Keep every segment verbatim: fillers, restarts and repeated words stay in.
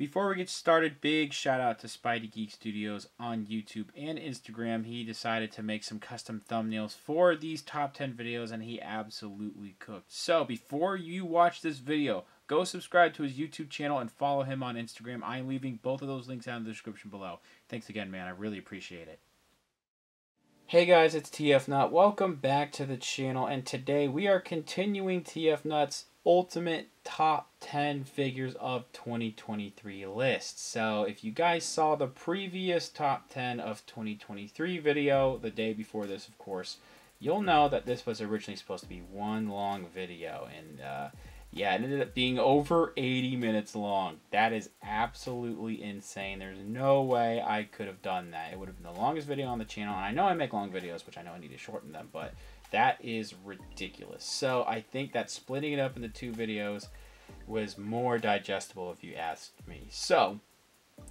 Before we get started, big shout out to Spidey Geek Studios on YouTube and Instagram. He decided to make some custom thumbnails for these top ten videos, and he absolutely cooked. So before you watch this video, go subscribe to his YouTube channel and follow him on Instagram. I'm leaving both of those links down in the description below. Thanks again, man. I really appreciate it. Hey guys, it's TFNut. Welcome back to the channel, and today we are continuing TFNut's ultimate top ten figures of twenty twenty-three list. So if you guys saw the previous top ten of twenty twenty-three video, the day before this of course, you'll know that this was originally supposed to be one long video, and uh, yeah, it ended up being over eighty minutes long. That is absolutely insane. There's no way I could have done that. It would have been the longest video on the channel, and I know I make long videos, which I know I need to shorten them, but that is ridiculous. So I think that splitting it up into two videos was more digestible if you asked me. So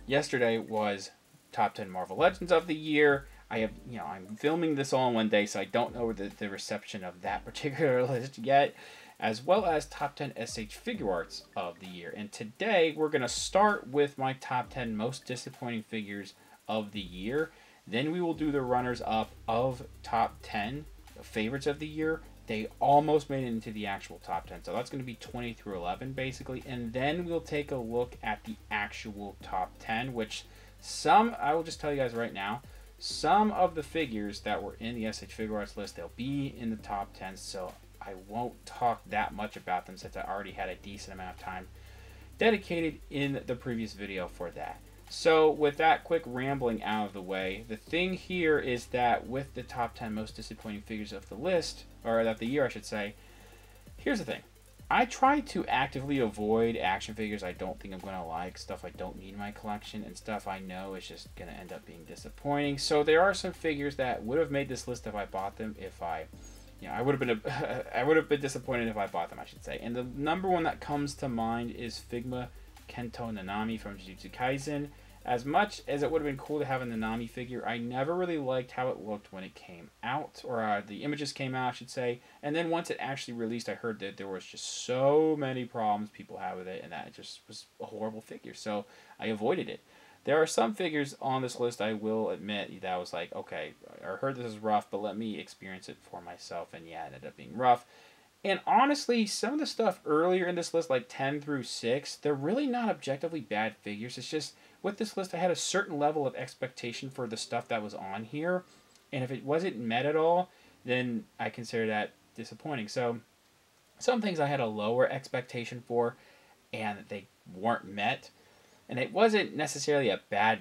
yesterday was top ten Marvel Legends of the year. I have, you know, I'm filming this all in one day, so I don't know the, the reception of that particular list yet, as well as top ten S H Figuarts of the year. And today we're gonna start with my top ten most disappointing figures of the year. Then we will do the runners up of top ten favorites of the year. They almost made it into the actual top ten, so that's going to be twenty through eleven basically, and then we'll take a look at the actual top ten, which some, I will just tell you guys right now, some of the figures that were in the S H Figuarts list, they'll be in the top ten, so I won't talk that much about them since I already had a decent amount of time dedicated in the previous video for that. So with that quick rambling out of the way, the thing here is that with the top ten most disappointing figures of the list, or of the year I should say, here's the thing. I try to actively avoid action figures I don't think I'm going to like, stuff I don't need in my collection, and stuff I know is just going to end up being disappointing. So there are some figures that would have made this list if I bought them, if I, you know, I would have been, a, I would have been disappointed if I bought them, I should say. And the number one that comes to mind is Figma Kento Nanami from Jujutsu Kaisen. As much as it would have been cool to have a Nanami figure, I never really liked how it looked when it came out, or uh, the images came out, I should say. And then once it actually released, I heard that there was just so many problems people had with it, and that it just was a horrible figure. So I avoided it. There are some figures on this list, I will admit, that I was like, okay, I heard this is rough, but let me experience it for myself. And yeah, it ended up being rough. And honestly, some of the stuff earlier in this list, like ten through six, they're really not objectively bad figures. It's just, with this list, I had a certain level of expectation for the stuff that was on here. And if it wasn't met at all, then I consider that disappointing. So some things I had a lower expectation for, and they weren't met. And it wasn't necessarily a bad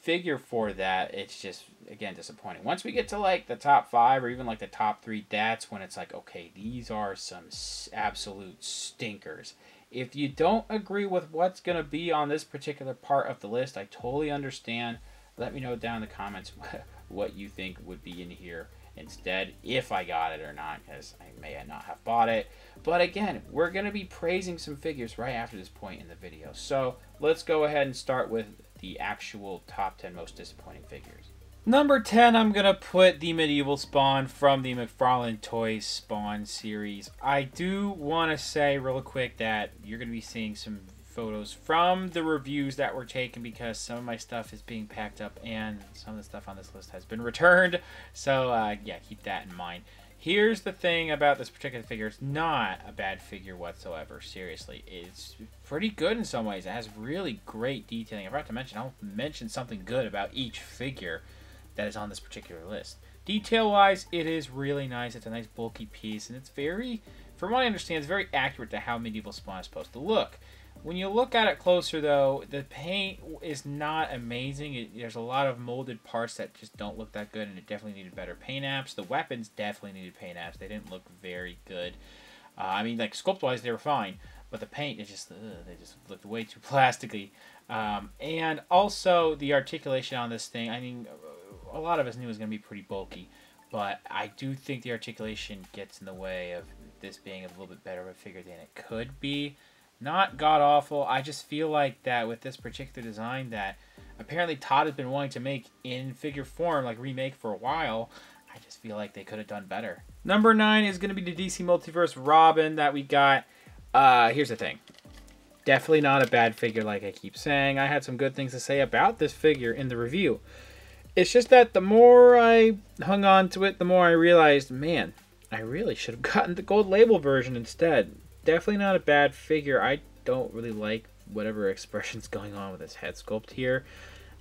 figure for that. It's just, again, disappointing. Once we get to like the top five or even like the top three, that's when it's like, okay, these are some absolute stinkers. If you don't agree with what's going to be on this particular part of the list, I totally understand. Let me know down in the comments what you think would be in here instead, if I got it or not, because I may not have bought it. But again, we're going to be praising some figures right after this point in the video. So let's go ahead and start with the actual top ten most disappointing figures. Number ten, I'm going to put the Medieval Spawn from the McFarlane Toys Spawn series. I do want to say real quick that you're going to be seeing some photos from the reviews that were taken, because some of my stuff is being packed up and some of the stuff on this list has been returned. So uh, yeah, keep that in mind. Here's the thing about this particular figure. It's not a bad figure whatsoever, seriously. It's pretty good in some ways. It has really great detailing. I forgot to mention, I'll mention something good about each figure that is on this particular list. Detail-wise, it is really nice. It's a nice bulky piece, and it's very, from what I understand, it's very accurate to how Medieval Spawn is supposed to look. When you look at it closer, though, the paint is not amazing. It, there's a lot of molded parts that just don't look that good, and it definitely needed better paint apps. The weapons definitely needed paint apps. They didn't look very good. Uh, I mean, like, sculpt-wise, they were fine, but the paint, it just, ugh, they just looked way too plasticky. Um, and also, the articulation on this thing, I mean, a lot of us knew it was going to be pretty bulky, but I do think the articulation gets in the way of this being a little bit better of a figure than it could be. Not god-awful. I just feel like that with this particular design that apparently Todd has been wanting to make in figure form, like remake for a while, I just feel like they could have done better. Number nine is going to be the D C Multiverse Robin that we got. Uh, here's the thing. Definitely not a bad figure, like I keep saying. I had some good things to say about this figure in the review. It's just that the more I hung on to it, the more I realized, man, I really should have gotten the gold label version instead. Definitely not a bad figure. I don't really like whatever expression's going on with this head sculpt here.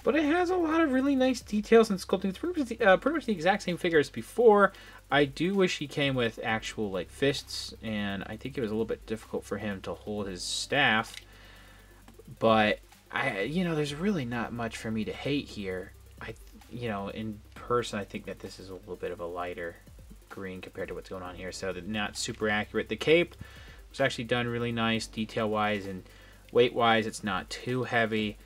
But it has a lot of really nice details and sculpting. It's pretty much, the, uh, pretty much the exact same figure as before. I do wish he came with actual like fists, and I think it was a little bit difficult for him to hold his staff. But I, you know, there's really not much for me to hate here. I, you know, in person, I think that this is a little bit of a lighter green compared to what's going on here, so they're not super accurate. The cape was actually done really nice, detail-wise and weight-wise. It's not too heavy.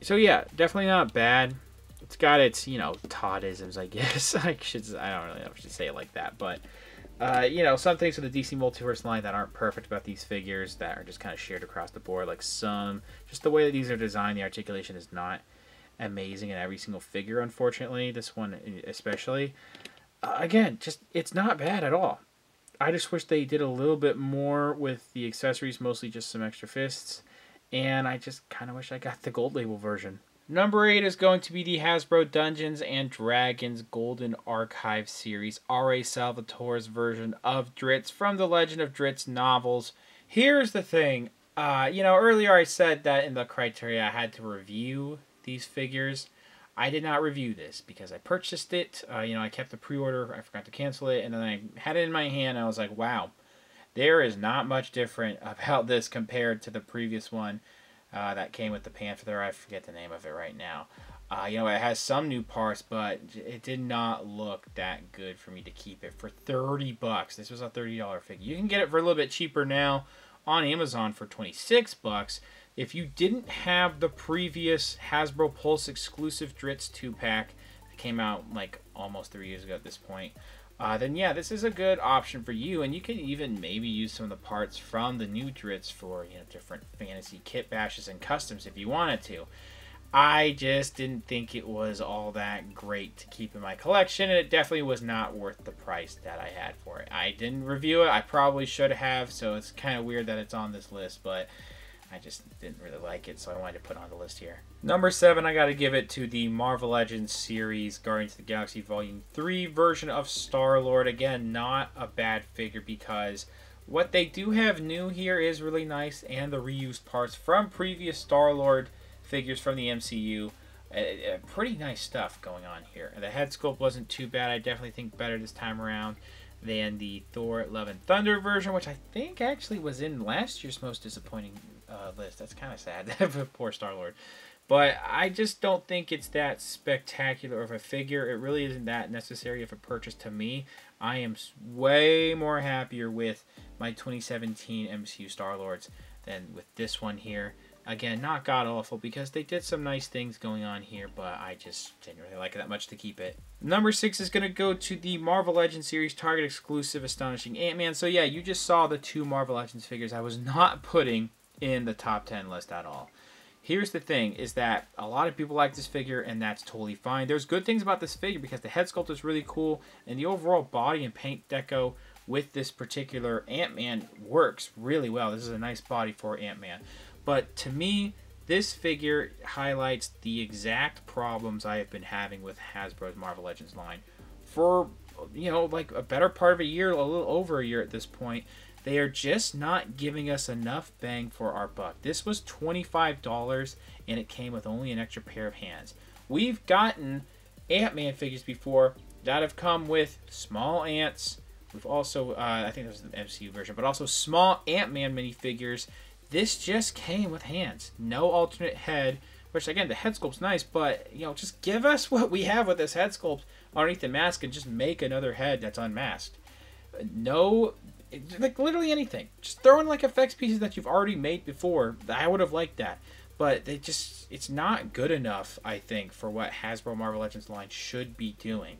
So yeah, definitely not bad. It's got its, you know, Toddisms, I guess. I should, I don't really know if I should say it like that, but uh, you know, some things in the D C Multiverse line that aren't perfect about these figures that are just kind of shared across the board. Like some, just the way that these are designed, the articulation is not amazing in every single figure, unfortunately. This one especially. Uh, again, just it's not bad at all. I just wish they did a little bit more with the accessories, mostly just some extra fists. And I just kind of wish I got the gold label version. Number eight is going to be the Hasbro Dungeons and Dragons Golden Archive series, R A Salvatore's version of Dritz from the Legend of Dritz novels. Here's the thing. Uh, you know, earlier I said that in the criteria I had to review these figures. I did not review this because I purchased it. Uh, you know, I kept the pre-order. I forgot to cancel it. And then I had it in my hand. I was like, wow. There is not much different about this compared to the previous one uh, that came with the Panther there. I forget the name of it right now. Uh, you know, it has some new parts, but it did not look that good for me to keep it for thirty bucks. This was a thirty dollar figure. You can get it for a little bit cheaper now on Amazon for twenty-six bucks. If you didn't have the previous Hasbro Pulse exclusive Dritz two pack that came out like almost three years ago at this point, Uh, then yeah, this is a good option for you, and you can even maybe use some of the parts from the new Dritz for, you know, different fantasy kit bashes and customs if you wanted to. I just didn't think it was all that great to keep in my collection, and it definitely was not worth the price that I had for it. I didn't review it. I probably should have, so it's kind of weird that it's on this list, but I just didn't really like it, so I wanted to put it on the list here. Number seven, I gotta give it to the Marvel Legends series, Guardians of the Galaxy Volume three version of Star-Lord. Again, not a bad figure because what they do have new here is really nice, and the reused parts from previous Star-Lord figures from the M C U. Uh, pretty nice stuff going on here. The head sculpt wasn't too bad. I definitely think better this time around than the Thor Love and Thunder version, which I think actually was in last year's most disappointing uh, list. That's kind of sad for poor Star-Lord. But I just don't think it's that spectacular of a figure. It really isn't that necessary of a purchase to me. I am way more happier with my twenty seventeen M C U Star-Lords than with this one here. Again, not god-awful because they did some nice things going on here, but I just didn't really like it that much to keep it. Number six is going to go to the Marvel Legends series Target exclusive Astonishing Ant-Man. So yeah, you just saw the two Marvel Legends figures I was not putting in the top ten list at all. Here's the thing, is that a lot of people like this figure, and that's totally fine. There's good things about this figure because the head sculpt is really cool, and the overall body and paint deco with this particular Ant-Man works really well. This is a nice body for Ant-Man. But to me, this figure highlights the exact problems I have been having with Hasbro's Marvel Legends line. For, you know, like a better part of a year, a little over a year at this point, they are just not giving us enough bang for our buck. This was twenty-five dollars, and it came with only an extra pair of hands. We've gotten Ant-Man figures before that have come with small ants. We've also, uh, I think that was the M C U version, but also small Ant-Man minifigures. This just came with hands, no alternate head, which again, the head sculpt's nice, but you know, just give us what we have with this head sculpt underneath the mask and just make another head that's unmasked. No, like literally anything. Just throw in like effects pieces that you've already made before. I would have liked that, but they just, it's not good enough, I think, for what Hasbro Marvel Legends line should be doing.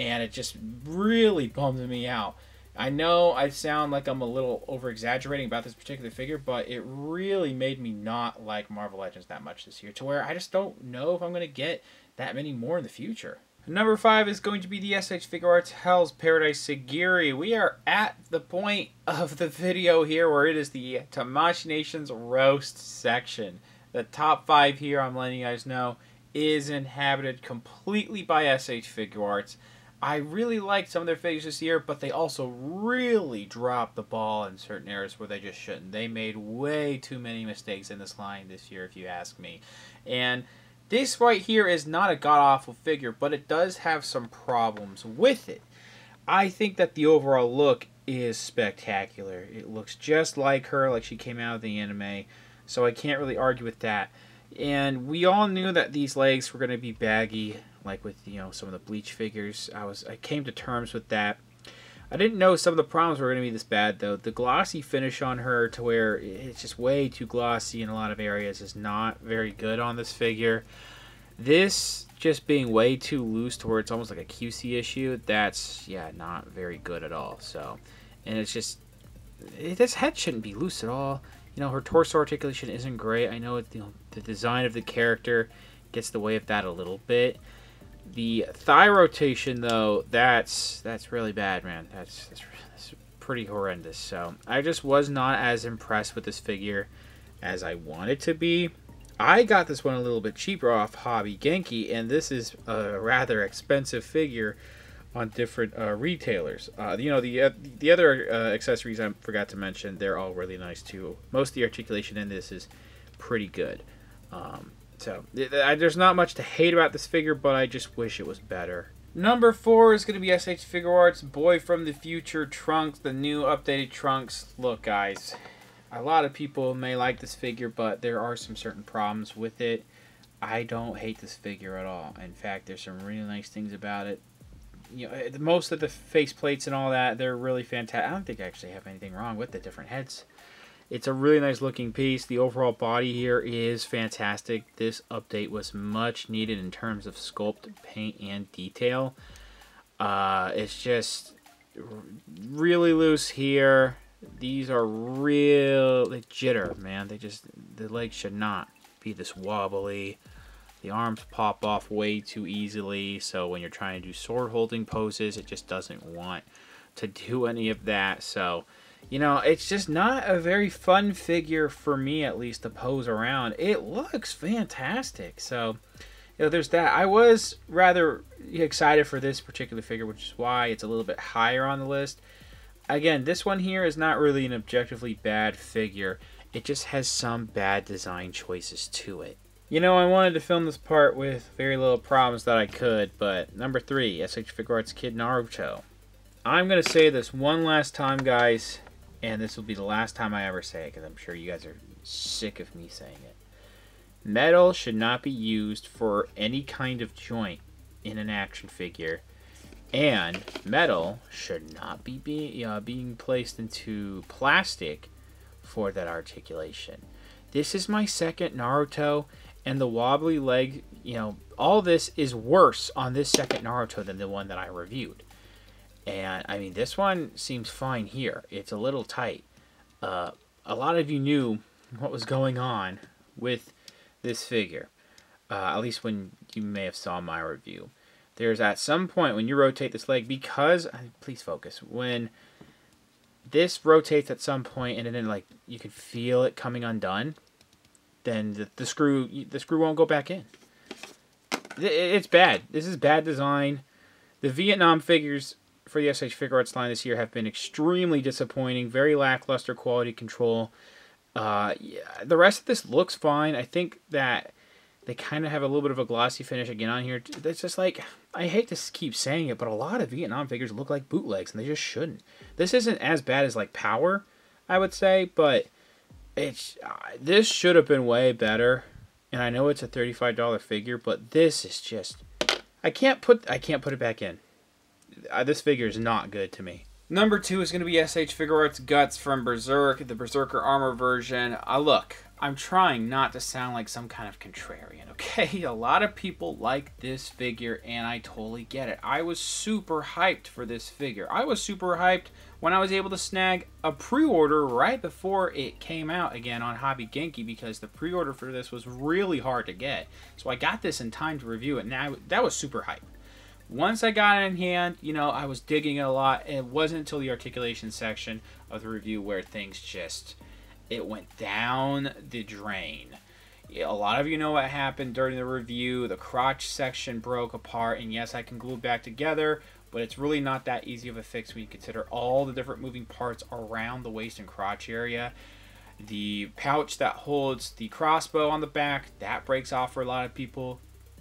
And it just really bums me out. I know I sound like I'm a little over-exaggerating about this particular figure, but it really made me not like Marvel Legends that much this year, to where I just don't know if I'm going to get that many more in the future. Number five is going to be the S H Figuarts Hell's Paradise Sigiri. We are at the point of the video here where it is the Tamashii Nations roast section. The top five here, I'm letting you guys know, is inhabited completely by S H Figuarts. I really liked some of their figures this year, but they also really dropped the ball in certain areas where they just shouldn't. They made way too many mistakes in this line this year, if you ask me. And this right here is not a god-awful figure, but it does have some problems with it. I think that the overall look is spectacular. It looks just like her, like she came out of the anime, so I can't really argue with that. And we all knew that these legs were going to be baggy, like with, you know, some of the Bleach figures. I was I came to terms with that. I didn't know some of the problems were going to be this bad, though. The glossy finish on her, to where it's just way too glossy in a lot of areas, is not very good on this figure. This just being way too loose to where it's almost like a Q C issue, that's, yeah, not very good at all. So, and it's just, it, this head shouldn't be loose at all. You know, her torso articulation isn't great. I know, it, you know, the design of the character gets the way of that a little bit. The thigh rotation, though, that's that's really bad, man. That's, that's, that's pretty horrendous. So I just was not as impressed with this figure as I wanted to be. I got this one a little bit cheaper off Hobby Genki, and this is a rather expensive figure on different uh, retailers. Uh, you know, the uh, the other uh, accessories I forgot to mention, they're all really nice too. Most of the articulation in this is pretty good. Um, so th I, there's not much to hate about this figure, but I just wish it was better. Number four is going to be S H Figuarts Boy from the Future Trunks, the new updated Trunks. Look, guys, a lot of people may like this figure, but there are some certain problems with it. I don't hate this figure at all. In fact, there's some really nice things about it. You know, most of the face plates and all that, they're really fantastic. I don't think I actually have anything wrong with the different heads. It's a really nice looking piece. The overall body here is fantastic. This update was much needed in terms of sculpt, paint, and detail. Uh, it's just really loose here. These are real, they jitter, man. They just, the legs should not be this wobbly. The arms pop off way too easily, so when you're trying to do sword holding poses, it just doesn't want to do any of that. So, you know, it's just not a very fun figure for me, at least, to pose around. It looks fantastic. So, you know, there's that. I was rather excited for this particular figure, which is why it's a little bit higher on the list. Again, this one here is not really an objectively bad figure. It just has some bad design choices to it. You know, I wanted to film this part with very little problems that I could, but number three, S H Figuarts Kid Naruto. I'm going to say this one last time, guys, and this will be the last time I ever say it, because I'm sure you guys are sick of me saying it. Metal should not be used for any kind of joint in an action figure, and metal should not be be uh, being placed into plastic for that articulation. This is my second Naruto, and the wobbly leg, you know, all this is worse on this second Naruto than the one that I reviewed. And, I mean, this one seems fine here. It's a little tight. Uh, a lot of you knew what was going on with this figure, uh, at least when you may have saw my review. There's at some point when you rotate this leg, because, please focus, when this rotates at some point and then, like, you can feel it coming undone, then the, the screw the screw won't go back in. It's bad. This is bad design. The Vietnam figures for the S H Figuarts line this year have been extremely disappointing. Very lackluster quality control. Uh, yeah, the rest of this looks fine. I think that they kind of have a little bit of a glossy finish again on here. It's just like, I hate to keep saying it, but a lot of Vietnam figures look like bootlegs, and they just shouldn't. This isn't as bad as, like, Power, I would say, but it's uh, this should have been way better. And I know it's a thirty-five dollar figure, but this is just, I can't put I can't put it back in. Uh, this figure is not good to me. Number two is going to be S H Figuarts Guts from Berserk, the Berserker armor version. Uh, look, I'm trying not to sound like some kind of contrarian, okay? A lot of people like this figure, and I totally get it. I was super hyped for this figure. I was super hyped when I was able to snag a pre-order right before it came out again on Hobby Genki, because the pre-order for this was really hard to get. So I got this in time to review it, and I, that was super hyped. Once I got it in hand, you know, I was digging it a lot. It wasn't until the articulation section of the review where things just, it went down the drain. A lot of you know what happened during the review. The crotch section broke apart, and yes, I can glue it back together, but it's really not that easy of a fix when you consider all the different moving parts around the waist and crotch area. The pouch that holds the crossbow on the back, that breaks off for a lot of people.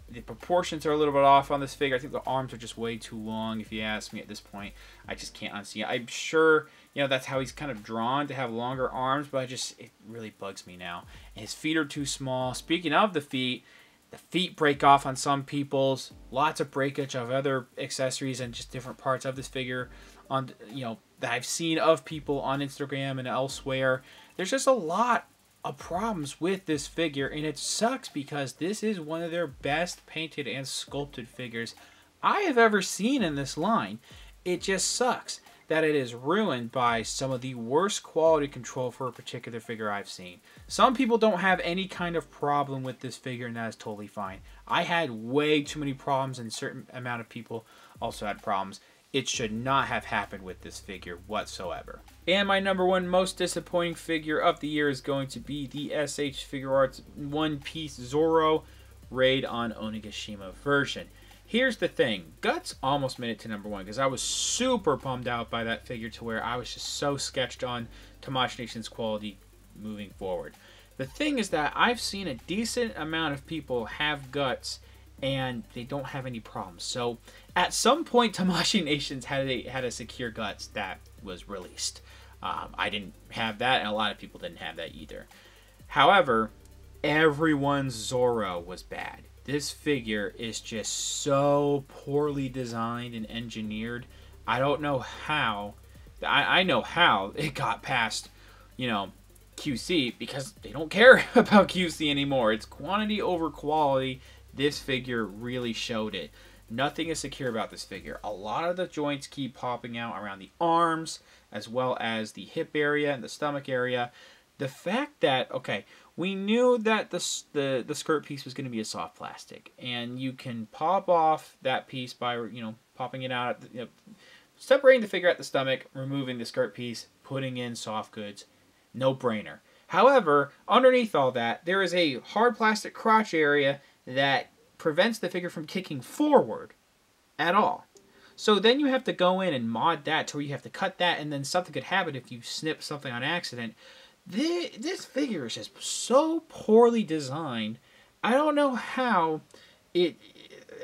The proportions are a little bit off on this figure. I think the arms are just way too long, if you ask me at this point. I just can't unsee it. I'm sure, you know, that's how he's kind of drawn, to have longer arms, but I just, it really bugs me now. And his feet are too small. Speaking of the feet, the feet break off on some people's. Lots of breakage of other accessories and just different parts of this figure on, you know, that I've seen of people on Instagram and elsewhere. There's just a lot of problems with this figure, and it sucks because this is one of their best painted and sculpted figures I have ever seen in this line. It just sucks that it is ruined by some of the worst quality control for a particular figure I've seen. Some people don't have any kind of problem with this figure, and that is totally fine. I had way too many problems, and a certain amount of people also had problems. It should not have happened with this figure whatsoever. And my number one most disappointing figure of the year is going to be the S H Figuarts One Piece Zoro Raid on Onigashima version. Here's the thing. Guts almost made it to number one because I was super bummed out by that figure to where I was just so sketched on Tamashii Nations quality moving forward. The thing is that I've seen a decent amount of people have Guts and they don't have any problems. So at some point, Tamashii Nations had a, had a secure Guts that was released. Um, I didn't have that, and a lot of people didn't have that either. However, everyone's Zoro was bad. This figure is just so poorly designed and engineered. I don't know how. I, I know how it got past, you know, Q C, because they don't care about Q C anymore. It's quantity over quality. This figure really showed it. Nothing is secure about this figure. A lot of the joints keep popping out around the arms, as well as the hip area and the stomach area. The fact that, okay, we knew that the, the, the skirt piece was going to be a soft plastic, and you can pop off that piece by, you know, popping it out, you know, separating the figure at the stomach, removing the skirt piece, putting in soft goods. No brainer. However, underneath all that, there is a hard plastic crotch area that prevents the figure from kicking forward at all. So then you have to go in and mod that to where you have to cut that, and then something could happen if you snip something on accident. This, this figure is just so poorly designed. I don't know how it...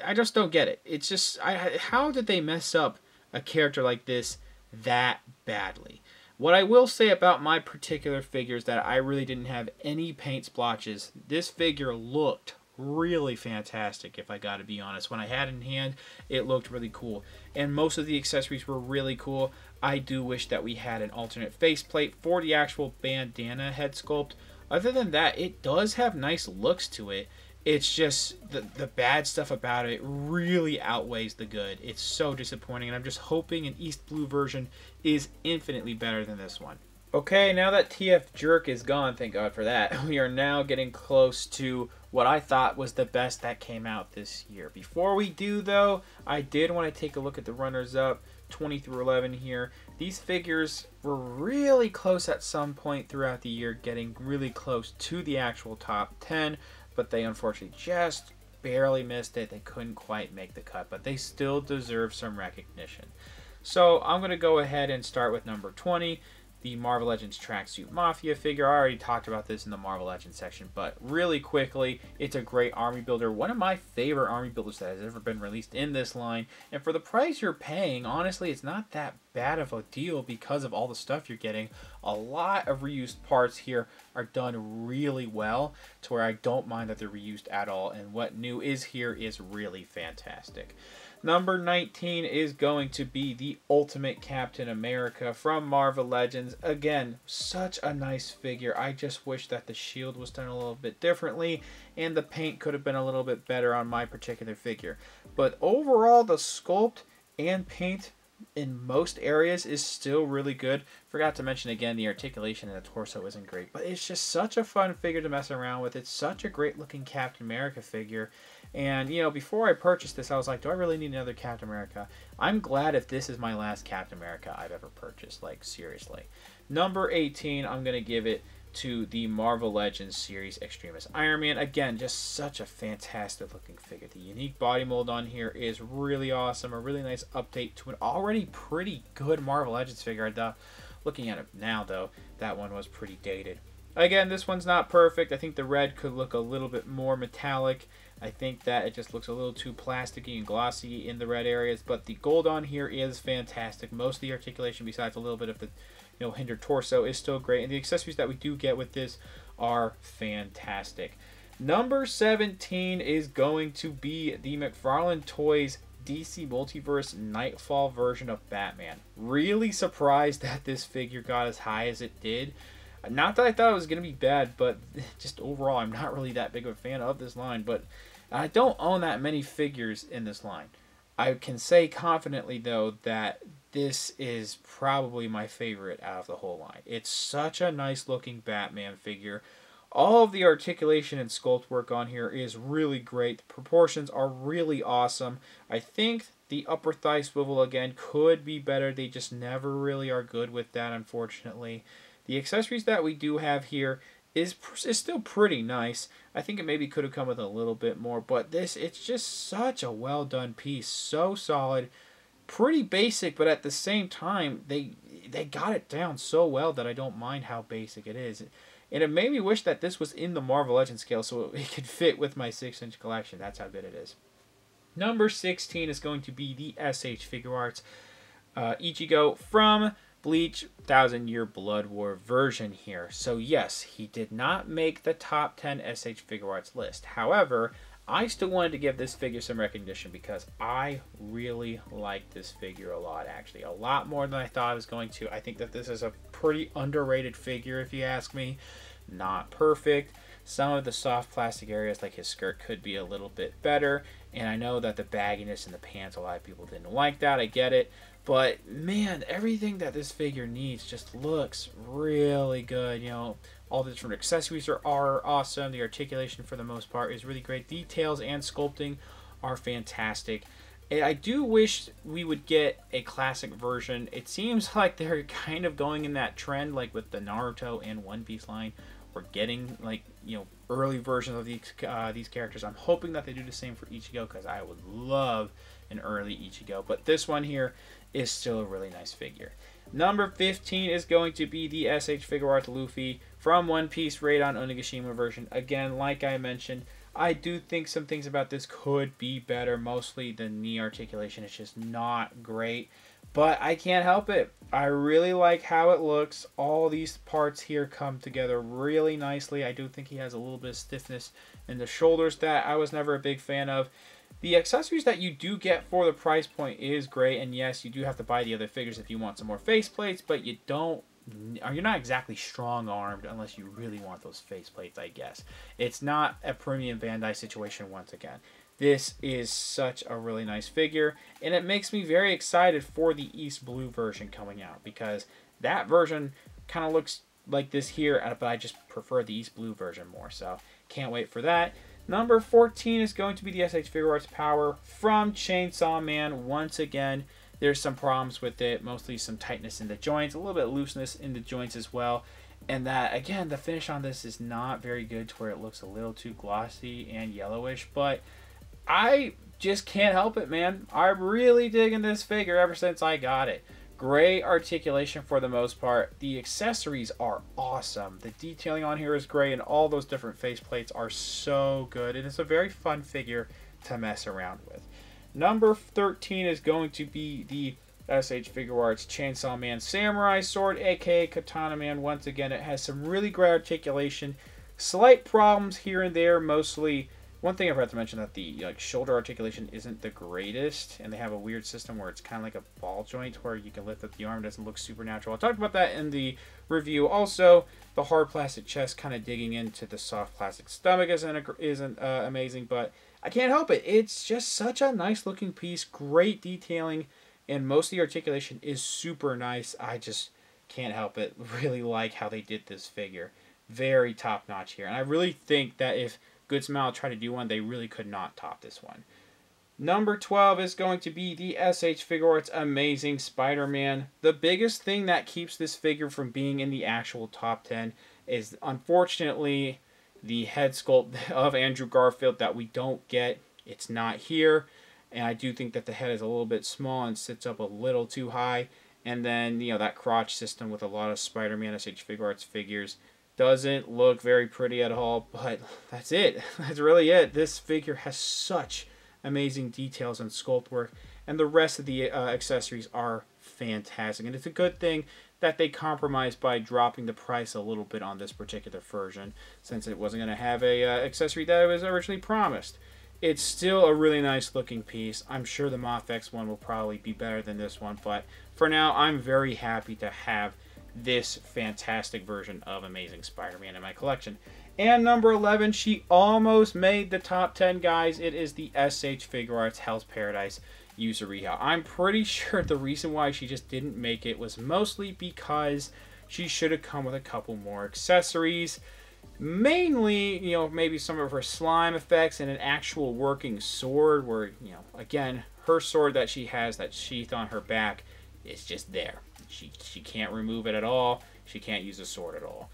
I just don't get it. It's just... I, how did they mess up a character like this that badly? What I will say about my particular figure is that I really didn't have any paint splotches. This figure looked really fantastic, if I gotta be honest. When I had it in hand, it looked really cool, and most of the accessories were really cool. I do wish that we had an alternate faceplate for the actual bandana head sculpt. Other than that, it does have nice looks to it. It's just the, the bad stuff about it really outweighs the good. It's so disappointing, and I'm just hoping an East Blue version is infinitely better than this one. Okay, now that T F Jerk is gone, thank God for that, we are now getting close to what I thought was the best that came out this year. Before we do, though, I did want to take a look at the runners-up twenty through eleven here. These figures were really close at some point throughout the year, getting really close to the actual top ten, but they unfortunately just barely missed it. They couldn't quite make the cut, but they still deserve some recognition. So I'm going to go ahead and start with number twenty. The Marvel Legends Tracksuit Mafia figure. I already talked about this in the Marvel Legends section, but really quickly, it's a great army builder. One of my favorite army builders that has ever been released in this line. And for the price you're paying, honestly, it's not that bad of a deal because of all the stuff you're getting. A lot of reused parts here are done really well to where I don't mind that they're reused at all. And what new is here is really fantastic. Number nineteen is going to be the Ultimate Captain America from Marvel Legends. Again, such a nice figure. I just wish that the shield was done a little bit differently and the paint could have been a little bit better on my particular figure. But overall, the sculpt and paint in most areas is still really good. Forgot to mention again, the articulation in the torso isn't great, but it's just such a fun figure to mess around with. It's such a great looking Captain America figure. And, you know, before I purchased this, I was like, do I really need another Captain America? I'm glad if this is my last Captain America I've ever purchased, like, seriously. Number eighteen, I'm going to give it to the Marvel Legends series Extremis Iron Man. Again, just such a fantastic looking figure. The unique body mold on here is really awesome. A really nice update to an already pretty good Marvel Legends figure. The, looking at it now, though, that one was pretty dated. Again, this one's not perfect. I think the red could look a little bit more metallic. I think that it just looks a little too plasticky and glossy in the red areas, but the gold on here is fantastic. Most of the articulation, besides a little bit of the, you know, hindered torso, is still great, and the accessories that we do get with this are fantastic. Number seventeen is going to be the McFarlane Toys D C Multiverse Nightfall version of Batman. Really surprised that this figure got as high as it did. Not that I thought it was going to be bad, but just overall, I'm not really that big of a fan of this line. But I don't own that many figures in this line. I can say confidently, though, that this is probably my favorite out of the whole line. It's such a nice-looking Batman figure. All of the articulation and sculpt work on here is really great. The proportions are really awesome. I think the upper thigh swivel, again, could be better. They just never really are good with that, unfortunately. The accessories that we do have here is, is still pretty nice. I think it maybe could have come with a little bit more, but this, it's just such a well-done piece. So solid, pretty basic, but at the same time, they they got it down so well that I don't mind how basic it is. And it made me wish that this was in the Marvel Legends scale so it could fit with my six inch collection. That's how good it is. Number sixteen is going to be the S H Figuarts uh, Ichigo from Bleach Thousand Year Blood War version here. So yes, he did not make the top ten S H Figuarts list. However, I still wanted to give this figure some recognition because I really like this figure a lot, actually. A lot more than I thought I was going to. I think that this is a pretty underrated figure, if you ask me. Not perfect. Some of the soft plastic areas, like his skirt, could be a little bit better. And I know that the bagginess in the pants, a lot of people didn't like that. I get it. But, man, everything that this figure needs just looks really good. You know, all the different accessories are, are awesome. The articulation, for the most part, is really great. Details and sculpting are fantastic. And I do wish we would get a classic version. It seems like they're kind of going in that trend, like with the Naruto and One Piece line. We're getting, like, you know, early versions of these, uh, these characters. I'm hoping that they do the same for Ichigo because I would love an early Ichigo. But this one here is still a really nice figure. Number fifteen is going to be the S H Figuarts Luffy from One Piece Raid on Onigashima version. Again, like I mentioned, I do think some things about this could be better. Mostly the knee articulation is just not great, but I can't help it. I really like how it looks. All these parts here come together really nicely. I do think he has a little bit of stiffness in the shoulders that I was never a big fan of. The accessories that you do get for the price point is great, and yes, you do have to buy the other figures if you want some more faceplates, but you don't, you're not exactly strong-armed unless you really want those faceplates, I guess. It's not a premium Bandai situation once again. This is such a really nice figure, and it makes me very excited for the East Blue version coming out, because that version kind of looks like this here, but I just prefer the East Blue version more, so can't wait for that. Number fourteen is going to be the S H Figuarts Power from Chainsaw Man. Once again, there's some problems with it, mostly some tightness in the joints, a little bit of looseness in the joints as well. And that, again, the finish on this is not very good to where it looks a little too glossy and yellowish, but I just can't help it, man. I'm really digging this figure ever since I got it. Great articulation for the most part. The accessories are awesome. The detailing on here is great, and all those different face plates are so good, and it's a very fun figure to mess around with. Number thirteen is going to be the S H Figuarts Chainsaw Man Samurai Sword, aka Katana Man. Once again, it has some really great articulation. Slight problems here and there, mostly. One thing I forgot to mention, that the like shoulder articulation isn't the greatest, and they have a weird system where it's kind of like a ball joint where you can lift up the arm. It doesn't look supernatural. I talked about that in the review. Also, the hard plastic chest kind of digging into the soft plastic stomach isn't isn't uh, amazing, but I can't help it. It's just such a nice looking piece. Great detailing, and most of the articulation is super nice. I just can't help it. Really like how they did this figure. Very top-notch here. And I really think that if Good Smile tried to do one, they really could not top this one. Number twelve is going to be the S H Figuarts Amazing Spider-Man. The biggest thing that keeps this figure from being in the actual top ten is, unfortunately, the head sculpt of Andrew Garfield that we don't get. It's not here. And I do think that the head is a little bit small and sits up a little too high. And then, you know, that crotch system with a lot of Spider-Man S H Figuarts figures doesn't look very pretty at all. But that's it. That's really it. This figure has such amazing details and sculpt work, and the rest of the uh, accessories are fantastic. And it's a good thing that they compromised by dropping the price a little bit on this particular version, since it wasn't going to have a uh, accessory that it was originally promised. It's still a really nice looking piece. I'm sure the Mafex one will probably be better than this one, but for now I'm very happy to have this fantastic version of Amazing Spider-Man in my collection. And number eleven, she almost made the top ten, guys. It is the S H Figuarts Hell's Paradise Yuzuriha. I'm pretty sure the reason why she just didn't make it was mostly because she should have come with a couple more accessories. Mainly, you know, maybe some of her slime effects and an actual working sword where, you know, again, her sword that she has, that sheath on her back, is just there. She, she can't remove it at all. She can't use a sword at all.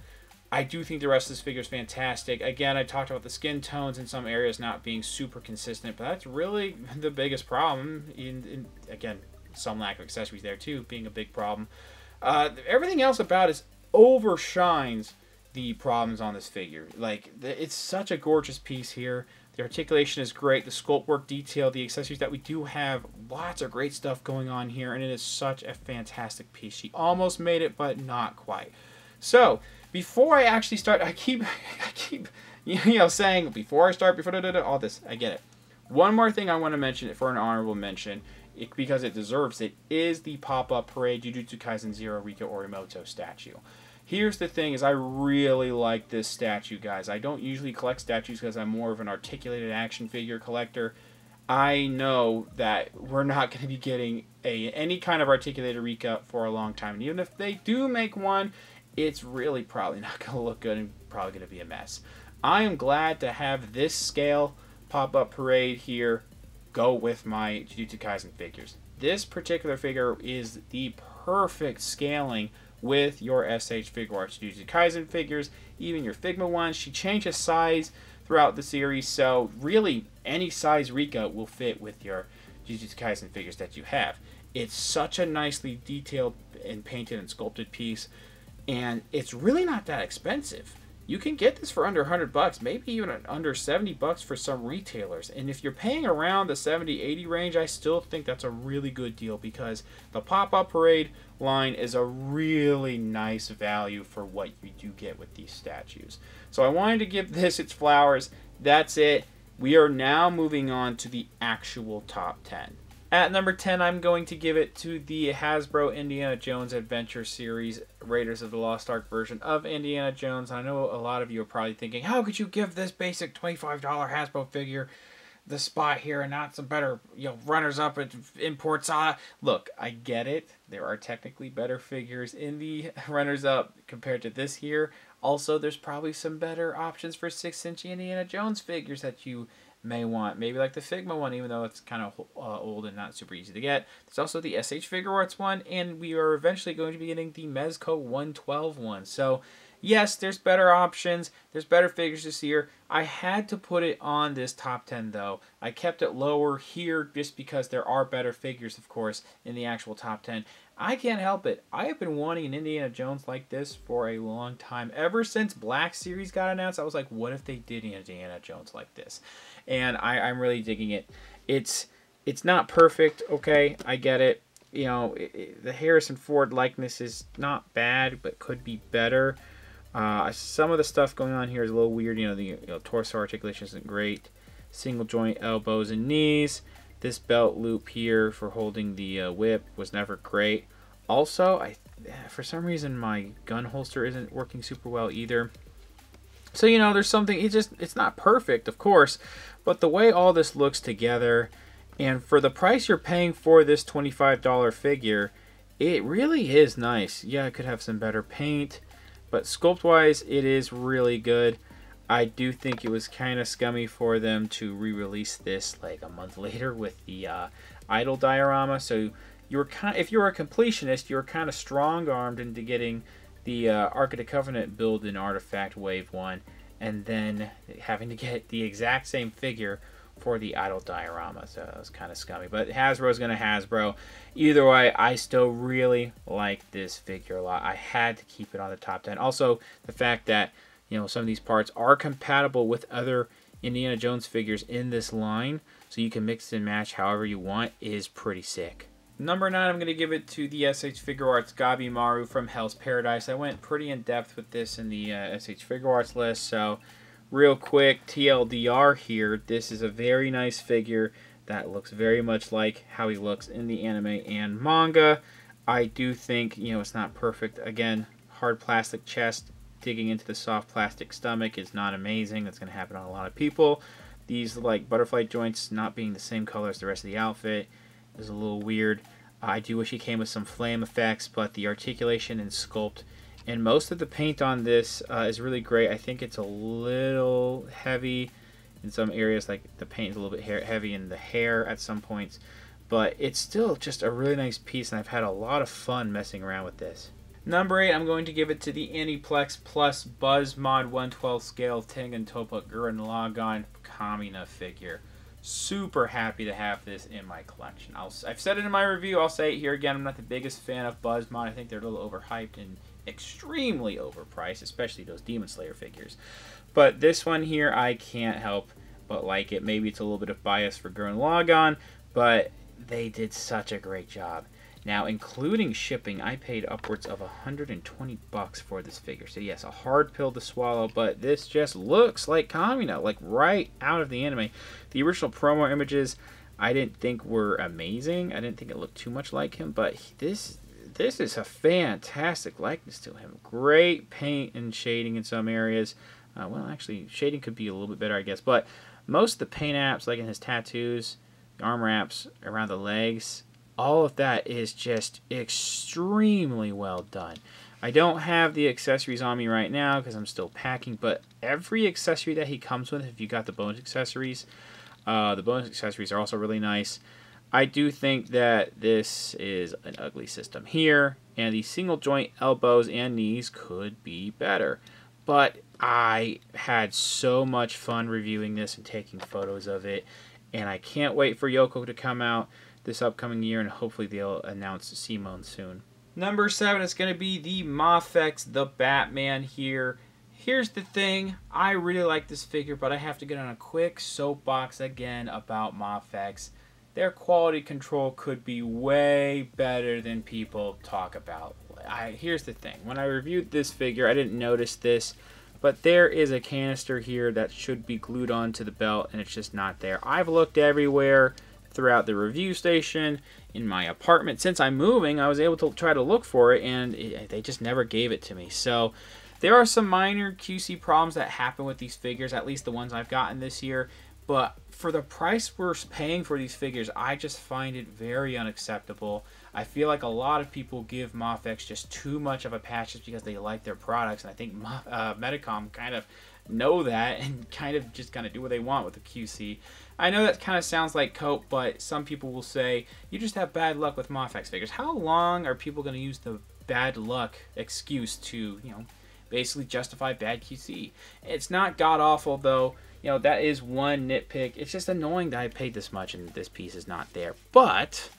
I do think the rest of this figure is fantastic. Again, I talked about the skin tones in some areas not being super consistent, but that's really the biggest problem. In, in again, some lack of accessories there too, being a big problem. Uh, everything else about it overshines the problems on this figure. Like, it's such a gorgeous piece here. The articulation is great. The sculpt work detail, the accessories that we do have, lots of great stuff going on here, and it is such a fantastic piece. She almost made it, but not quite. So, before I actually start, I keep, I keep, you know, saying before I start, before da, da, da, all this, I get it. One more thing I want to mention for an honorable mention, it, because it deserves it, is the Pop-Up Parade Jujutsu Kaisen Zero Rika Orimoto statue. Here's the thing: is I really like this statue, guys. I don't usually collect statues because I'm more of an articulated action figure collector. I know that we're not going to be getting a any kind of articulated Rika for a long time, and even if they do make one, it's really probably not going to look good and probably going to be a mess. I am glad to have this scale Pop-Up Parade here go with my Jujutsu Kaisen figures. This particular figure is the perfect scaling with your S H Figuarts Jujutsu Kaisen figures, even your Figma ones. She changes size throughout the series, so really any size Rika will fit with your Jujutsu Kaisen figures that you have. It's such a nicely detailed and painted and sculpted piece. And it's really not that expensive. You can get this for under a hundred bucks, maybe even under seventy bucks for some retailers. And if you're paying around the seventy, eighty range, I still think that's a really good deal, because the Pop-Up Parade line is a really nice value for what you do get with these statues. So I wanted to give this its flowers. That's it. We are now moving on to the actual top ten. At number ten, I'm going to give it to the Hasbro Indiana Jones Adventure Series Raiders of the Lost Ark version of Indiana Jones. I know a lot of you are probably thinking, how could you give this basic twenty-five dollar Hasbro figure the spot here and not some better, you know, runners-up at imports? Uh, look, I get it. There are technically better figures in the runners-up compared to this here. Also, there's probably some better options for six inch Indiana Jones figures that you may want, maybe like the Figma one, even though it's kind of uh, old and not super easy to get. There's also the S H Figuarts one, and we are eventually going to be getting the Mezco one twelve one. So yes, there's better options, there's better figures this year. I had to put it on this top ten though. I kept it lower here just because there are better figures, of course, in the actual top ten. I can't help it. I have been wanting an Indiana Jones like this for a long time. Ever since Black Series got announced, I was like, what if they did an Indiana Jones like this? And I, I'm really digging it. It's it's not perfect, okay? I get it. You know, it, it, the Harrison Ford likeness is not bad, but could be better. Uh, some of the stuff going on here is a little weird. You know, the you know, torso articulation isn't great. Single joint elbows and knees. This belt loop here for holding the uh, whip was never great. Also, I for some reason my gun holster isn't working super well either. So, you know, there's something, it's just, it's not perfect, of course, but the way all this looks together And for the price you're paying for this twenty-five dollar figure, it really is nice. Yeah, it could have some better paint, but sculpt-wise, it is really good. I do think it was kind of scummy for them to re-release this like a month later with the uh, idol diorama. So you were kind of, if you were a completionist, you were kind of strong-armed into getting the uh, Ark of the Covenant build in Artifact Wave one, and then having to get the exact same figure for the idol diorama. So that was kind of scummy, but Hasbro's gonna Hasbro. Either way, I still really like this figure a lot. I had to keep it on the top ten. Also, the fact that, you know, some of these parts are compatible with other Indiana Jones figures in this line, so you can mix and match however you want, is pretty sick. Number nine, I'm going to give it to the S H Figuarts Gabi Maru from Hell's Paradise. I went pretty in-depth with this in the uh, S H Figuarts list, so real quick, T L D R here. This is a very nice figure that looks very much like how he looks in the anime and manga. I do think, you know, it's not perfect. Again, hard plastic chest digging into the soft plastic stomach is not amazing. That's going to happen on a lot of people. These, like, butterfly joints not being the same color as the rest of the outfit is a little weird. I do wish he came with some flame effects, but the articulation and sculpt and most of the paint on this uh, is really great. I think it's a little heavy in some areas, like the paint is a little bit hair heavy in the hair at some points, but it's still just a really nice piece, and I've had a lot of fun messing around with this. Number eight, I'm going to give it to the Aniplex Plus Buzz Mod one twelfth Scale Tengen Toppa Gurren Lagann Kamina figure. Super happy to have this in my collection. I'll, I've said it in my review, I'll say it here again, I'm not the biggest fan of BuzzMod. I think they're a little overhyped and extremely overpriced, especially those Demon Slayer figures. But this one here, I can't help but like it. Maybe it's a little bit of bias for Gurren Lagann, but they did such a great job. Now, including shipping, I paid upwards of one hundred twenty bucks for this figure. So yes, a hard pill to swallow, but this just looks like Kamina, like right out of the anime. The original promo images I didn't think were amazing. I didn't think it looked too much like him, but this this is a fantastic likeness to him. Great paint and shading in some areas. Uh, well, actually, shading could be a little bit better, I guess, but most of the paint apps, like in his tattoos, the arm wraps around the legs, all of that is just extremely well done. I don't have the accessories on me right now because I'm still packing, but every accessory that he comes with, if you got the bonus accessories, uh, the bonus accessories are also really nice. I do think that this is an ugly system here, and the single joint elbows and knees could be better. But I had so much fun reviewing this and taking photos of it, and I can't wait for Yoko to come out this upcoming year, and hopefully they'll announce Simone soon. Number seven is going to be the Mafex, the Batman here. Here's the thing, I really like this figure, but I have to get on a quick soapbox again about Mafex. Their quality control could be way better than people talk about. I, here's the thing, when I reviewed this figure, I didn't notice this, but there is a canister here that should be glued onto the belt, and it's just not there. I've looked everywhere throughout the review station, in my apartment. Since I'm moving, I was able to try to look for it, and it, they just never gave it to me. So there are some minor Q C problems that happen with these figures, at least the ones I've gotten this year. But for the price we're paying for these figures, I just find it very unacceptable. I feel like a lot of people give Mafex just too much of a pass just because they like their products, and I think uh, Medicom kind of know that and kind of just kind of do what they want with the Q C. I know that kind of sounds like cope, but some people will say, you just have bad luck with Mafex figures. How long are people going to use the bad luck excuse to, you know, basically justify bad Q C? It's not god-awful, though. You know, that is one nitpick. It's just annoying that I paid this much and this piece is not there. But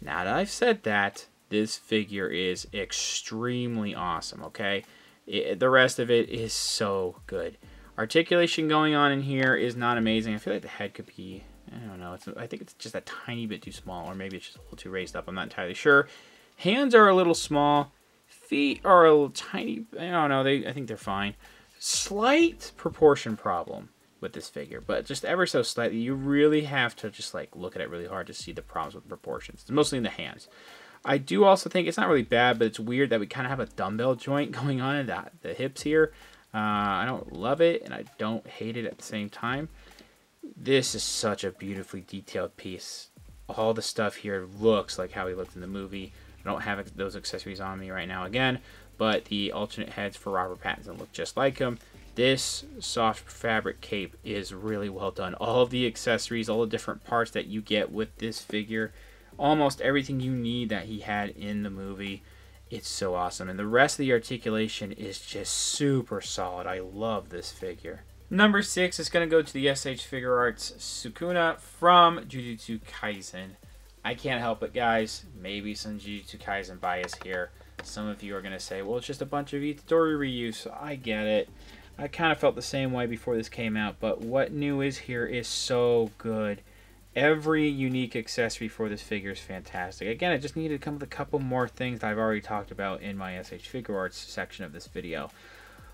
now that I've said that, this figure is extremely awesome, okay? It, the rest of it is so good. Articulation going on in here is not amazing. I feel like the head could be, I don't know, it's, I think it's just a tiny bit too small, or maybe it's just a little too raised up. I'm not entirely sure. Hands are a little small. Feet are a little tiny, I don't know, they, I think they're fine. Slight proportion problem with this figure, but just ever so slightly. You really have to just like look at it really hard to see the problems with proportions. It's mostly in the hands. I do also think it's not really bad, but it's weird that we kind of have a dumbbell joint going on in the, the hips here. Uh, I don't love it, and I don't hate it at the same time. This is such a beautifully detailed piece. All the stuff here looks like how he looked in the movie. I don't have those accessories on me right now again, but the alternate heads for Robert Pattinson look just like him. This soft fabric cape is really well done. All of the accessories, all the different parts that you get with this figure, almost everything you need that he had in the movie. It's so awesome. And the rest of the articulation is just super solid. I love this figure. Number six is going to go to the S H Figuarts Sukuna from Jujutsu Kaisen. I can't help it, guys. Maybe some Jujutsu Kaisen bias here. Some of you are going to say, well, it's just a bunch of Itadori reuse. I get it. I kind of felt the same way before this came out, but what new is here is so good. Every unique accessory for this figure is fantastic. Again, I just needed to come with a couple more things that I've already talked about in my S H Figuarts section of this video.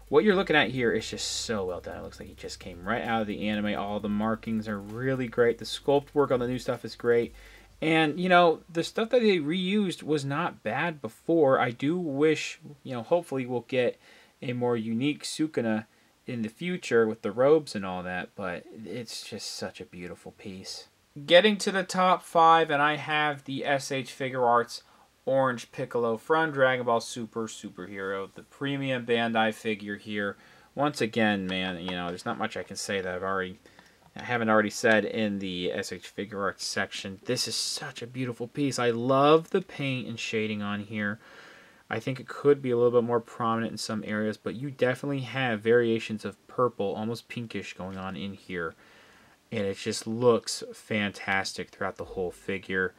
What you're looking at here is just so well done. It looks like he just came right out of the anime. All the markings are really great. The sculpt work on the new stuff is great. And, you know, the stuff that they reused was not bad before. I do wish, you know, hopefully we'll get a more unique Sukuna in the future with the robes and all that. But it's just such a beautiful piece. Getting to the top five, and I have the S H Figuarts Orange Piccolo from Dragon Ball Super Superhero, the premium Bandai figure here. Once again, man, you know, there's not much I can say that I've already, I haven't already said in the S H Figuarts section. This is such a beautiful piece. I love the paint and shading on here. I think it could be a little bit more prominent in some areas, but you definitely have variations of purple, almost pinkish, going on in here. And it just looks fantastic throughout the whole figure.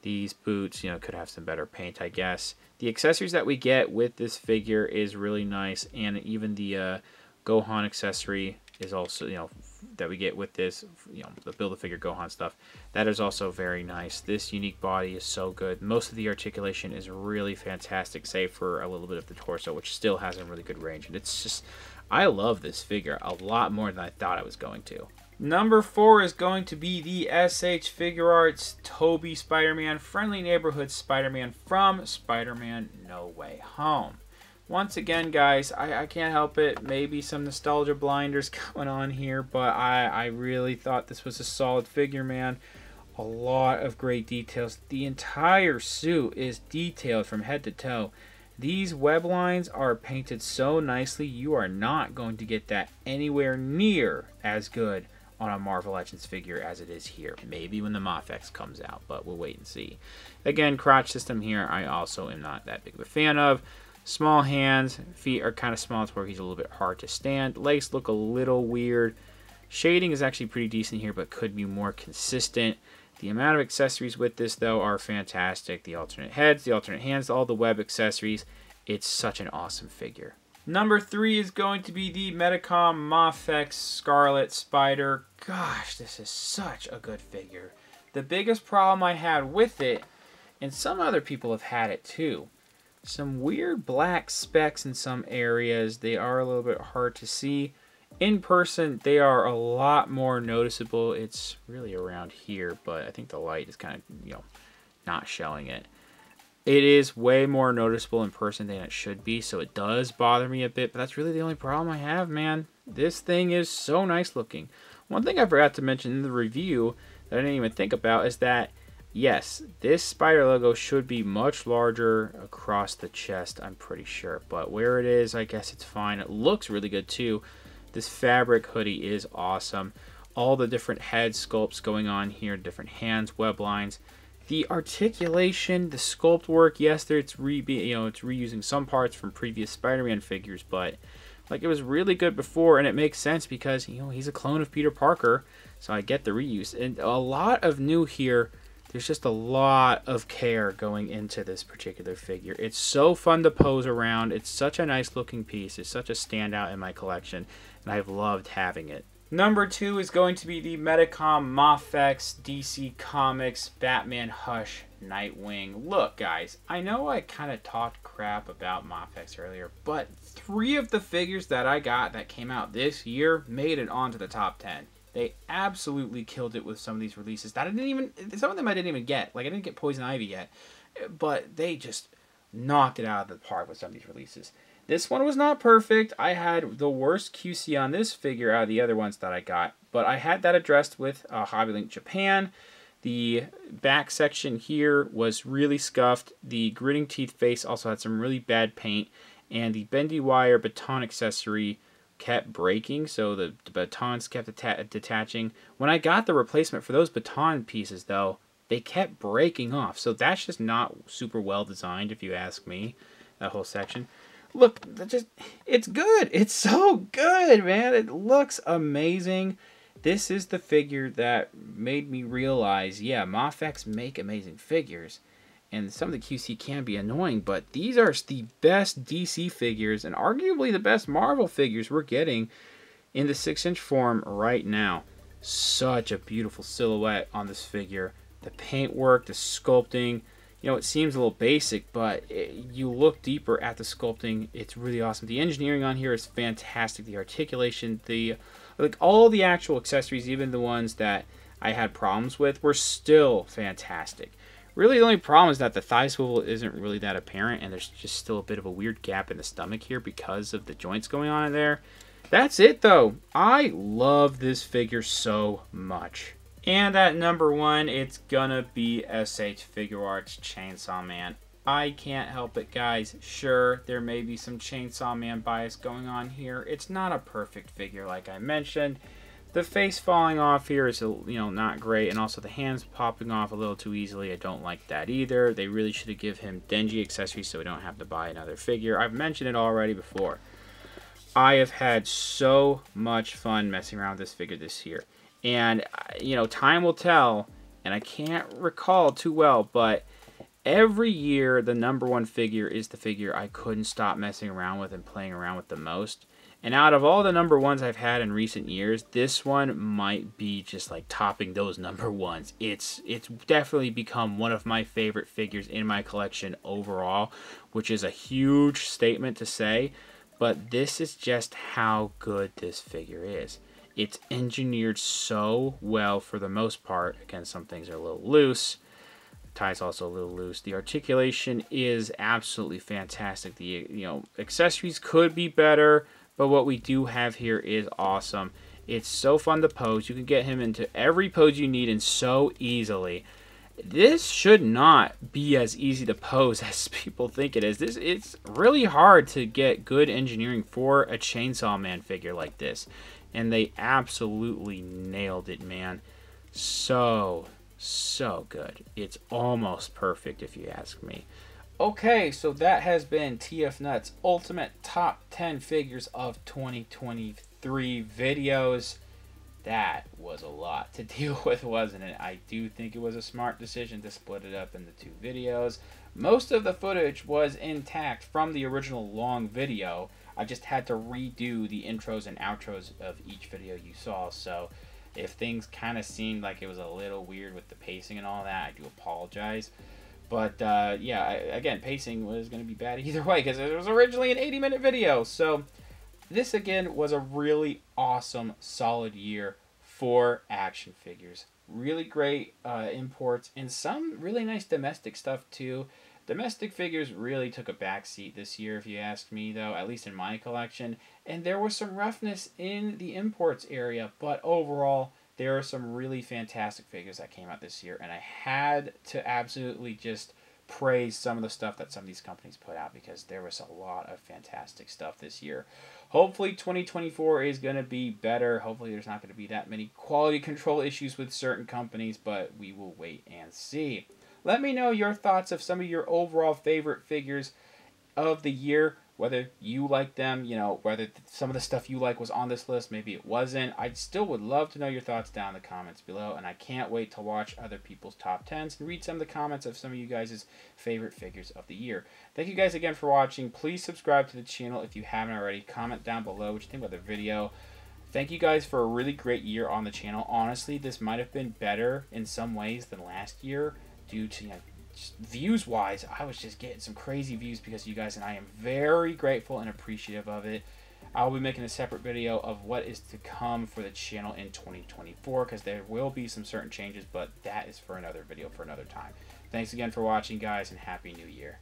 These boots, you know, could have some better paint, I guess. The accessories that we get with this figure is really nice, and even the uh, Gohan accessory is also, you know, that we get with this, you know, the Build-A-Figure Gohan stuff. That is also very nice. This unique body is so good. Most of the articulation is really fantastic, save for a little bit of the torso, which still has a really good range. And it's just, I love this figure a lot more than I thought I was going to. Number four is going to be the S H Figuarts Toby Spider-Man Friendly Neighborhood Spider-Man from Spider-Man No Way Home. Once again, guys, I, I can't help it. Maybe some nostalgia blinders going on here, but I, I really thought this was a solid figure, man. A lot of great details. The entire suit is detailed from head to toe. These web lines are painted so nicely, you are not going to get that anywhere near as good on a Marvel Legends figure as it is here. Maybe when the Mafex comes out, but we'll wait and see. Again, crotch system here, I also am not that big of a fan of. Small hands, feet are kind of small, it's where he's a little bit hard to stand. Legs look a little weird. Shading is actually pretty decent here, but could be more consistent. The amount of accessories with this, though, are fantastic. The alternate heads, the alternate hands, all the web accessories. It's such an awesome figure. Number three is going to be the Medicom Mafex Scarlet Spider. Gosh, this is such a good figure. The biggest problem I had with it, and some other people have had it too, some weird black specks in some areas. They are a little bit hard to see. In person, they are a lot more noticeable. It's really around here, but I think the light is kind of, you know, not showing it. It is way more noticeable in person than it should be, so it does bother me a bit, but that's really the only problem I have, man. This thing is so nice looking. One thing I forgot to mention in the review that I didn't even think about is that, yes, this spider logo should be much larger across the chest, I'm pretty sure, but where it is, I guess it's fine. It looks really good, too. This fabric hoodie is awesome. All the different head sculpts going on here, different hands, web lines. The articulation, the sculpt work, yes, there it's re you know it's reusing some parts from previous Spider-Man figures, but like it was really good before, and it makes sense because, you know, he's a clone of Peter Parker, so I get the reuse. And a lot of new here. There's just a lot of care going into this particular figure. It's so fun to pose around. It's such a nice looking piece. It's such a standout in my collection, and I've loved having it. Number two is going to be the Medicom Mafex D C Comics Batman Hush Nightwing. Look, guys, I know I kind of talked crap about Mafex earlier, but three of the figures that I got that came out this year made it onto the top ten. They absolutely killed it with some of these releases that I didn't even, some of them I didn't even get. Like, I didn't get Poison Ivy yet, but they just knocked it out of the park with some of these releases. This one was not perfect. I had the worst Q C on this figure out of the other ones that I got, but I had that addressed with uh, Hobbylink Japan. The back section here was really scuffed. The gritting teeth face also had some really bad paint, and the bendy wire baton accessory kept breaking, so the, the batons kept detaching. When I got the replacement for those baton pieces, though, they kept breaking off, so that's just not super well designed, if you ask me, that whole section. Look, that just, it's good. It's so good, man. It looks amazing. This is the figure that made me realize, yeah, Mafex make amazing figures. And some of the Q C can be annoying, but these are the best D C figures and arguably the best Marvel figures we're getting in the six inch form right now. Such a beautiful silhouette on this figure. The paintwork, the sculpting, you know, it seems a little basic, but it, you look deeper at the sculpting, it's really awesome. The engineering on here is fantastic. The articulation, the, like, all the actual accessories, even the ones that I had problems with, were still fantastic. Really, the only problem is that the thigh swivel isn't really that apparent, and there's just still a bit of a weird gap in the stomach here because of the joints going on in there. That's it, though. I love this figure so much. And at number one, it's gonna be S H Figuarts Chainsaw Man. I can't help it, guys. Sure, there may be some Chainsaw Man bias going on here. It's not a perfect figure, like I mentioned. The face falling off here is, you know, not great, and also the hands popping off a little too easily. I don't like that either. They really should have given him Denji accessories so we don't have to buy another figure. I've mentioned it already before. I have had so much fun messing around with this figure this year. And, you know, time will tell, and I can't recall too well, but every year the number one figure is the figure I couldn't stop messing around with and playing around with the most. And out of all the number ones I've had in recent years, this one might be just like topping those number ones. It's it's definitely become one of my favorite figures in my collection overall, which is a huge statement to say, but this is just how good this figure is. It's engineered so well for the most part. Again, some things are a little loose. The tie's also a little loose. The articulation is absolutely fantastic. The, you know, accessories could be better, but what we do have here is awesome. It's so fun to pose. You can get him into every pose you need and so easily. This should not be as easy to pose as people think it is. This, it's really hard to get good engineering for a Chainsaw Man figure like this. And they absolutely nailed it, man. So, so good. It's almost perfect, if you ask me. Okay, so that has been TFNut's Ultimate Top ten Figures of twenty twenty-three videos. That was a lot to deal with, wasn't it? I do think it was a smart decision to split it up into two videos. Most of the footage was intact from the original long video. I just had to redo the intros and outros of each video you saw, so if things kind of seemed like it was a little weird with the pacing and all that, I do apologize. But, uh, yeah, I, again, pacing was going to be bad either way because it was originally an eighty minute video. So this, again, was a really awesome, solid year for action figures. Really great uh, imports and some really nice domestic stuff, too. Domestic figures really took a backseat this year, if you ask me, though, at least in my collection. And there was some roughness in the imports area, but overall, there are some really fantastic figures that came out this year. And I had to absolutely just praise some of the stuff that some of these companies put out because there was a lot of fantastic stuff this year. Hopefully, twenty twenty-four is going to be better. Hopefully, there's not going to be that many quality control issues with certain companies, but we will wait and see. Let me know your thoughts of some of your overall favorite figures of the year, whether you like them, you know, whether some of the stuff you like was on this list, maybe it wasn't. I still would love to know your thoughts down in the comments below, and I can't wait to watch other people's top tens and read some of the comments of some of you guys' favorite figures of the year. Thank you guys again for watching. Please subscribe to the channel if you haven't already. Comment down below what you think about the video. Thank you guys for a really great year on the channel. Honestly, this might have been better in some ways than last year. Due to, you know, views wise, I was just getting some crazy views because of you guys, and I am very grateful and appreciative of it. I'll be making a separate video of what is to come for the channel in twenty twenty-four because there will be some certain changes, but that is for another video for another time. Thanks again for watching, guys, and Happy New Year.